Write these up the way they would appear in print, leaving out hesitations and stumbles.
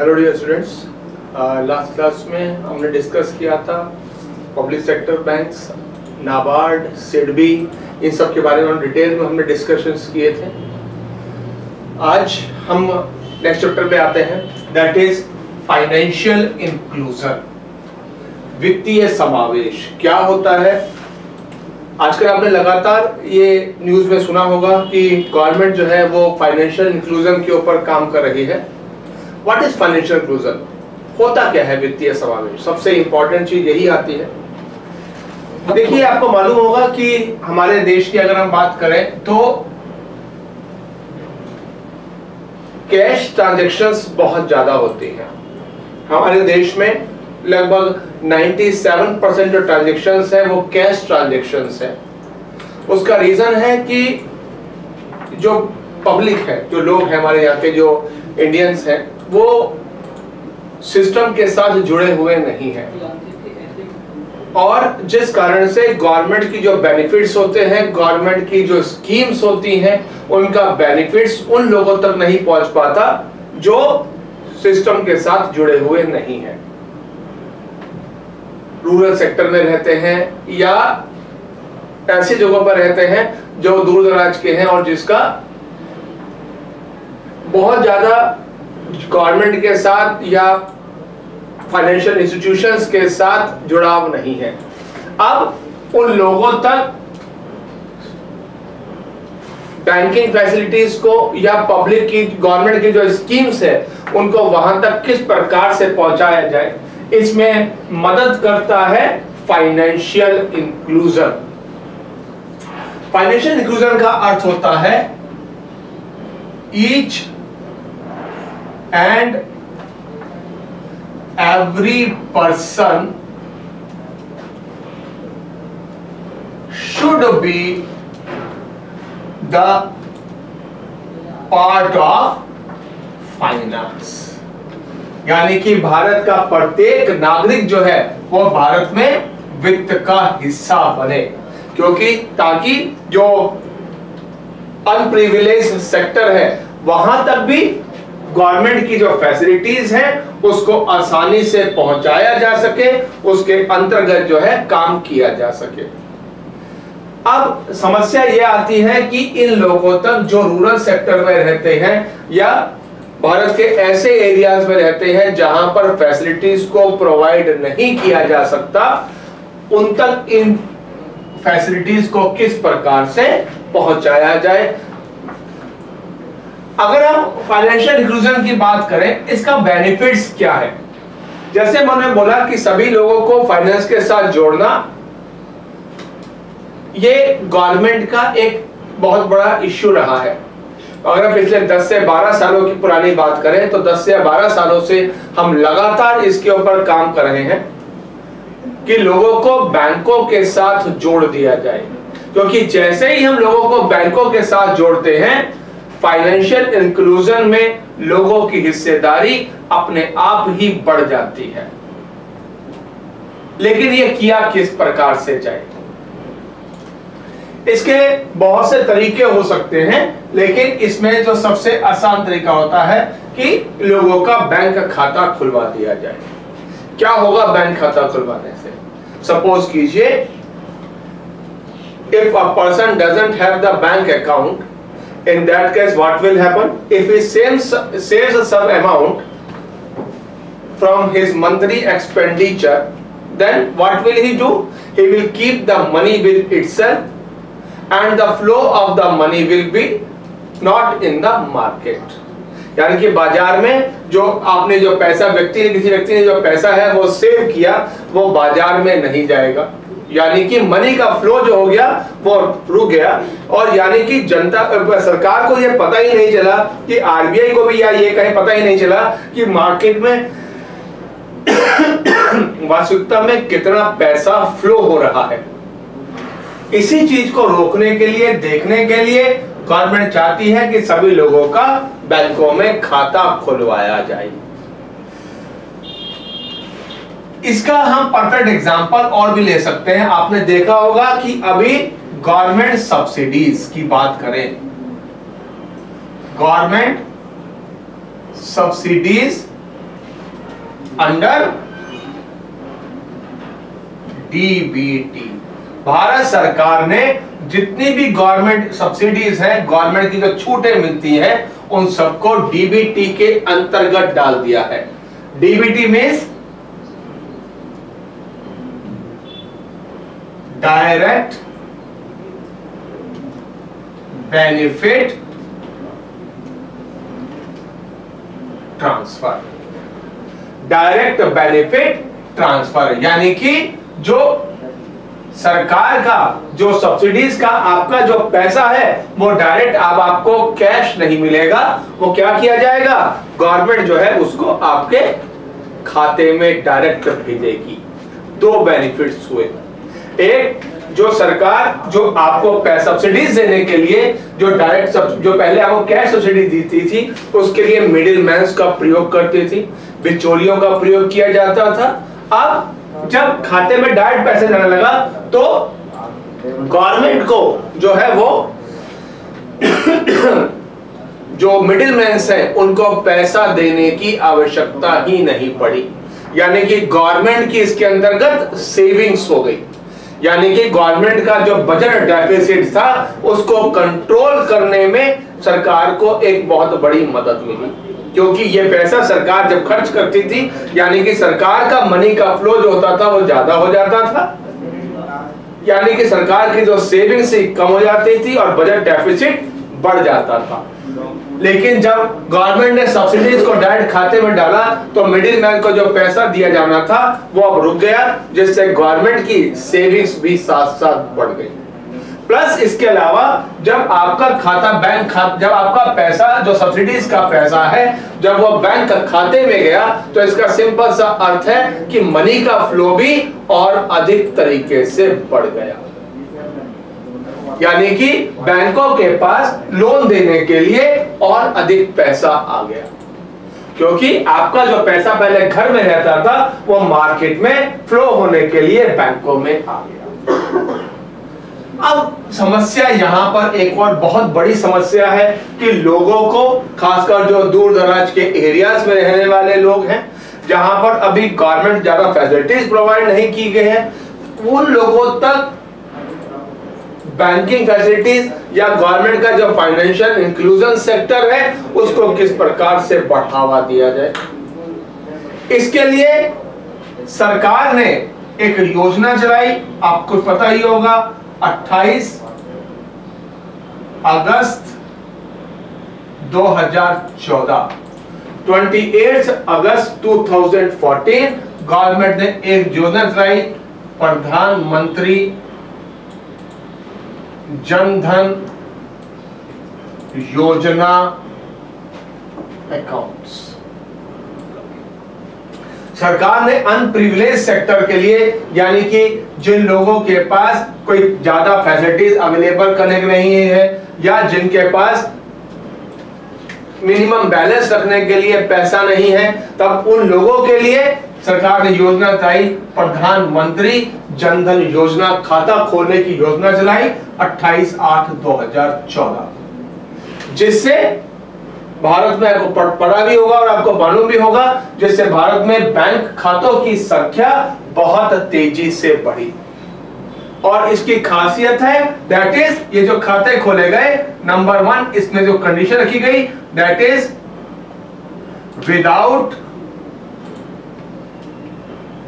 Hello dear students, last class में हमने discuss किया था public sector banks, NABARD, SIDBI, इन सब के बारे में डिटेल में हमने डिस्कशंस किए थे। आज हम नेक्स्ट चैप्टर पे आते हैं, दैट इज फाइनेंशियल इंक्लूजन, वित्तीय समावेश क्या होता है। आजकल आपने लगातार ये न्यूज में सुना होगा कि गवर्नमेंट जो है वो फाइनेंशियल इंक्लूजन के ऊपर काम कर रही है। व्हाट इज फाइनेंशियल इंक्लूजन, होता क्या है वित्तीय समावेश? सबसे इंपॉर्टेंट चीज यही आती है। देखिए, आपको मालूम होगा कि हमारे देश की अगर हम बात करें तो कैश ट्रांजैक्शंस बहुत ज्यादा होती हैं। हमारे देश में लगभग 97% जो ट्रांजैक्शंस है वो कैश ट्रांजैक्शंस है। उसका रीजन है कि जो पब्लिक है, जो लोग हैं हमारे यहाँ के, जो इंडियंस हैं, वो सिस्टम के साथ जुड़े हुए नहीं हैं, और जिस कारण से गवर्नमेंट की जो बेनिफिट्स होते हैं, गवर्नमेंट की जो स्कीम्स होती हैं, उनका बेनिफिट्स उन लोगों तक नहीं पहुंच पाता जो सिस्टम के साथ जुड़े हुए नहीं हैं, रूरल सेक्टर में रहते हैं या ऐसी जगहों पर रहते हैं जो दूर दराज के हैं और जिसका बहुत ज्यादा गवर्नमेंट के साथ या फाइनेंशियल इंस्टीट्यूशंस के साथ जुड़ाव नहीं है। अब उन लोगों तक बैंकिंग फैसिलिटीज को या पब्लिक की, गवर्नमेंट की जो स्कीम्स है उनको वहां तक किस प्रकार से पहुंचाया जाए, इसमें मदद करता है फाइनेंशियल इंक्लूजन। फाइनेंशियल इंक्लूजन का अर्थ होता है each and every person should be the part of finance, यानी कि भारत का प्रत्येक नागरिक जो है वह भारत में वित्त का हिस्सा बने, क्योंकि ताकि जो अनप्रिविलेज सेक्टर है वहां तक भी गवर्नमेंट की जो फैसिलिटीज हैं उसको आसानी से पहुंचाया जा सके, उसके अंतर्गत जो है काम किया जा सके। अब समस्या यह आती है कि इन लोगों तक जो रूरल सेक्टर में रहते हैं या भारत के ऐसे एरियाज में रहते हैं जहां पर फैसिलिटीज को प्रोवाइड नहीं किया जा सकता, उन तक इन फैसिलिटीज को किस प्रकार से पहुंचाया जाए। अगर हम फाइनेंशियल इंक्लूजन की बात करें, इसका बेनिफिट्स क्या है? जैसे मैंने बोला कि सभी लोगों को फाइनेंस के साथ जोड़ना, ये गवर्नमेंट का एक बहुत बड़ा इश्यू रहा है। अगर हम पिछले 10 से 12 सालों की पुरानी बात करें तो 10 से 12 सालों से हम लगातार इसके ऊपर काम कर रहे हैं कि लोगों को बैंकों के साथ जोड़ दिया जाए, क्योंकि जैसे ही हम लोगों को बैंकों के साथ जोड़ते हैं, फाइनेंशियल इंक्लूजन में लोगों की हिस्सेदारी अपने आप ही बढ़ जाती है। लेकिन यह किया किस प्रकार से जाए, इसके बहुत से तरीके हो सकते हैं, लेकिन इसमें जो सबसे आसान तरीका होता है कि लोगों का बैंक खाता खुलवा दिया जाए। क्या होगा बैंक खाता खुलवाने से? सपोज कीजिए, if a person doesn't have the bank account, in that case what will happen? If he saves some amount from his monthly expenditure, then what will he do? He will keep the money with itself and the flow of the money will be not in the market. यानी कि बाजार में जो आपने जो पैसा, व्यक्ति ने, किसी व्यक्ति ने जो पैसा है वो सेव किया, वो बाजार में नहीं जाएगा, यानी कि मनी का फ्लो जो हो गया वो रुक गया। और यानी कि जनता, सरकार को ये पता ही नहीं चला कि आरबीआई को भी, या ये कहीं पता ही नहीं चला कि मार्केट में वास्तविकता में कितना पैसा फ्लो हो रहा है। इसी चीज को रोकने के लिए, देखने के लिए गवर्नमेंट चाहती है कि सभी लोगों का बैंकों में खाता खुलवाया जाए। इसका हम परफेक्ट एग्जांपल और भी ले सकते हैं। आपने देखा होगा कि अभी गवर्नमेंट सब्सिडीज की बात करें, government subsidies under DBT. Bharat सरकार ने जितनी भी गवर्नमेंट सब्सिडीज है, गवर्नमेंट की जो छूटें मिलती है, उन सबको डीबीटी के अंतर्गत डाल दिया है। DBT means direct benefit transfer, direct benefit transfer, यानी कि जो सरकार का जो सब्सिडीज का आपका जो पैसा है वो डायरेक्ट अब आपको कैश नहीं मिलेगा, वो क्या किया जाएगा, गवर्नमेंट जो है उसको आपके खाते में डायरेक्ट भेजेगी। दो बेनिफिट्स हुए, एक जो सरकार जो आपको सब्सिडीज देने के लिए जो डायरेक्ट जो पहले आपको कैश सब्सिडी देती थी उसके लिए मिडिल मैन का प्रयोग करती थी, बिचौलियों का प्रयोग किया जाता था। अब जब खाते में डायरेक्ट पैसे जाने लगा तो गवर्नमेंट को जो है वो जो मिडिल मैन है उनको पैसा देने की आवश्यकता ही नहीं पड़ी, यानी कि गवर्नमेंट की इसके अंतर्गत सेविंग्स हो गई, यानी कि गवर्नमेंट का जो बजट डेफिसिट था उसको कंट्रोल करने में सरकार को एक बहुत बड़ी मदद मिली, क्योंकि ये पैसा सरकार जब खर्च करती थी यानी कि सरकार का मनी का फ्लो जो होता था वो ज्यादा हो जाता था, यानी कि सरकार की जो सेविंग्स कम हो जाती थी और बजट डेफिसिट बढ़ जाता था। लेकिन जब गवर्नमेंट ने सब्सिडीज को डायरेक्ट खाते में डाला तो मिडिल मैन को जो पैसा दिया जाना था वो अब रुक गया, जिससे गवर्नमेंट की सेविंग्स भी साथ साथ बढ़ गई। प्लस इसके अलावा जब आपका खाता बैंक खाता, जब आपका पैसा जो सब्सिडीज का पैसा है जब वो बैंक खाते में गया तो इसका सिंपल सा अर्थ है कि मनी का फ्लो भी और अधिक तरीके से बढ़ गया, यानी कि बैंकों के पास लोन देने के लिए और अधिक पैसा आ गया, क्योंकि आपका जो पैसा पहले घर में रहता था वो मार्केट में फ्लो होने के लिए बैंकों में आ गया। अब समस्या यहां पर एक और बहुत बड़ी समस्या है कि लोगों को, खासकर जो दूर दराज के एरियाज में रहने वाले लोग हैं जहां पर अभी गवर्नमेंट ज्यादा फैसिलिटीज प्रोवाइड नहीं की गई है, उन लोगों तक बैंकिंग फैसिलिटीज या गवर्नमेंट का जो फाइनेंशियल इंक्लूजन सेक्टर है उसको किस प्रकार से बढ़ावा दिया जाए। इसके लिए सरकार ने एक योजना चलाई, आपको पता ही होगा, 28 अगस्त 2014 28 अगस्त 2014 गवर्नमेंट ने एक योजना चलाई, प्रधानमंत्री जनधन योजना अकाउंट्स। सरकार ने अनप्रिविलेज सेक्टर के लिए, यानी कि जिन लोगों के पास कोई ज्यादा फैसिलिटीज अवेलेबल करने के नहीं है या जिनके पास मिनिमम बैलेंस रखने के लिए पैसा नहीं है, तब उन लोगों के लिए सरकार ने योजना चलाई, प्रधानमंत्री जनधन योजना खाता खोलने की योजना चलाई 28/8/2014, जिससे भारत में आपको पढ़ा भी होगा और आपको मालूम भी होगा, जिससे भारत में बैंक खातों की संख्या बहुत तेजी से बढ़ी। और इसकी खासियत है दैट इज ये जो खाते खोले गए, नंबर वन इसमें जो कंडीशन रखी गई that is without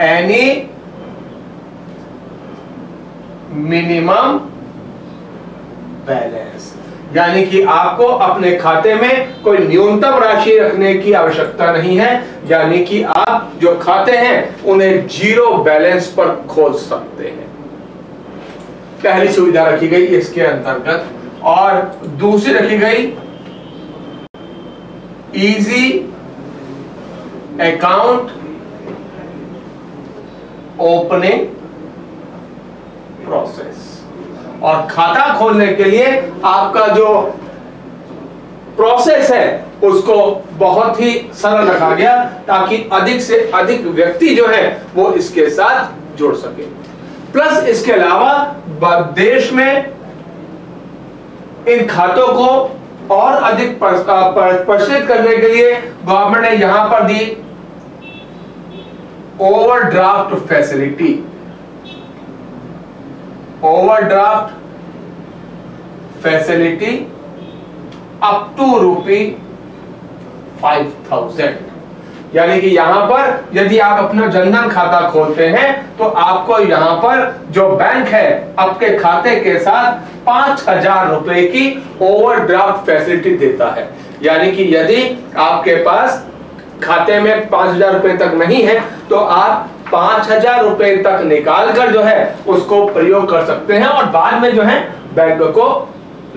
any minimum balance, यानी कि आपको अपने खाते में कोई न्यूनतम राशि रखने की आवश्यकता नहीं है, यानी कि आप जो खाते हैं उन्हें जीरो बैलेंस पर खोल सकते हैं। पहली सुविधा रखी गई इसके अंतर्गत, और दूसरी रखी गई इजी अकाउंट ओपनिंग प्रोसेस, और खाता खोलने के लिए आपका जो प्रोसेस है उसको बहुत ही सरल रखा गया ताकि अधिक से अधिक व्यक्ति जो है वो इसके साथ जुड़ सके। प्लस इसके अलावा देश में इन खातों को और अधिक प्रचलित करने के लिए गवर्नमेंट ने यहां पर दी overdraft facility. Overdraft facility up to ₹5,000. यानी कि यहां पर यदि आप अपना जनधन खाता खोलते हैं तो आपको यहां पर जो बैंक है आपके खाते के साथ ₹5,000 की ओवरड्राफ्ट फैसिलिटी देता है। यानी कि यदि आपके पास खाते में ₹5,000 तक नहीं है तो आप ₹5,000 तक निकाल कर जो है उसको प्रयोग कर सकते हैं और बाद में जो है बैंक को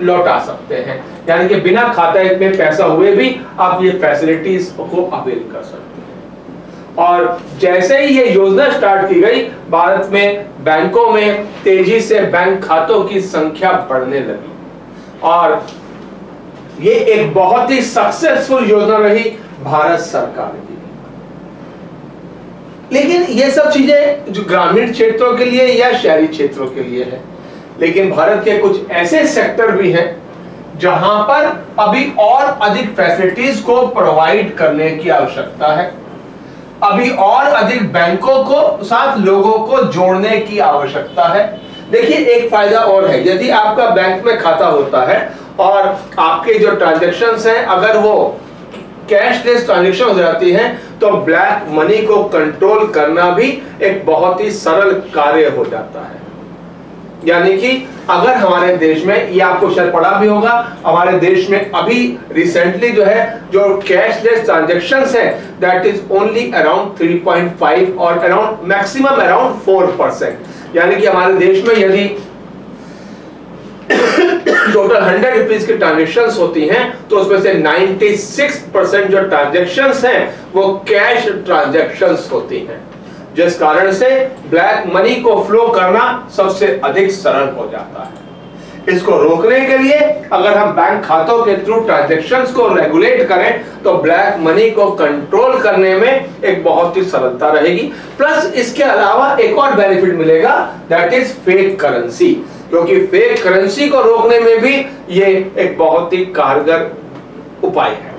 लौटा सकते हैं। यानी कि बिना खाता में पैसा हुए भी आप ये फैसिलिटीज को अवेल कर सकते हैं। और जैसे ही ये योजना स्टार्ट की गई भारत में बैंकों में तेजी से बैंक खातों की संख्या बढ़ने लगी और ये एक बहुत ही सक्सेसफुल योजना रही भारत सरकार की। लेकिन ये सब चीजें जो ग्रामीण क्षेत्रों के लिए या शहरी क्षेत्रों के लिए है, लेकिन भारत के कुछ ऐसे सेक्टर भी हैं जहां पर अभी और अधिक फैसिलिटीज को प्रोवाइड करने की आवश्यकता है, अभी और अधिक बैंकों को साथ लोगों को जोड़ने की आवश्यकता है। देखिए एक फायदा और है, यदि आपका बैंक में खाता होता है और आपके जो ट्रांजैक्शंस हैं अगर वो कैशलेस ट्रांजैक्शन हो जाती हैं तो ब्लैक मनी को कंट्रोल करना भी एक बहुत ही सरल कार्य हो जाता है। यानी कि अगर हमारे देश में, ये आपको शायद पढ़ा भी होगा, हमारे देश में अभी रिसेंटली जो है जो कैशलेस ट्रांजैक्शंस है दैट इज ओनली अराउंड 3.5 और अराउंड मैक्सिमम अराउंड 4%। यानी कि हमारे देश में यदि टोटल 100 रुपीज की ट्रांजेक्शन्स होती हैं तो उसमें से 96% जो ट्रांजेक्शन्स हैं वो कैश ट्रांजेक्शन्स होती हैं, जिस कारण से ब्लैक मनी को फ्लो करना सबसे अधिक सरल हो जाता है। इसको रोकने के लिए अगर हम बैंक खातों के थ्रू ट्रांजेक्शन्स को रेगुलेट करें तो ब्लैक मनी को कंट्रोल करने में एक बहुत ही सरलता रहेगी। प्लस इसके अलावा एक और बेनिफिट मिलेगा दैट इज फेक करेंसी, क्योंकि फेक करेंसी को रोकने में भी ये एक बहुत ही कारगर उपाय है।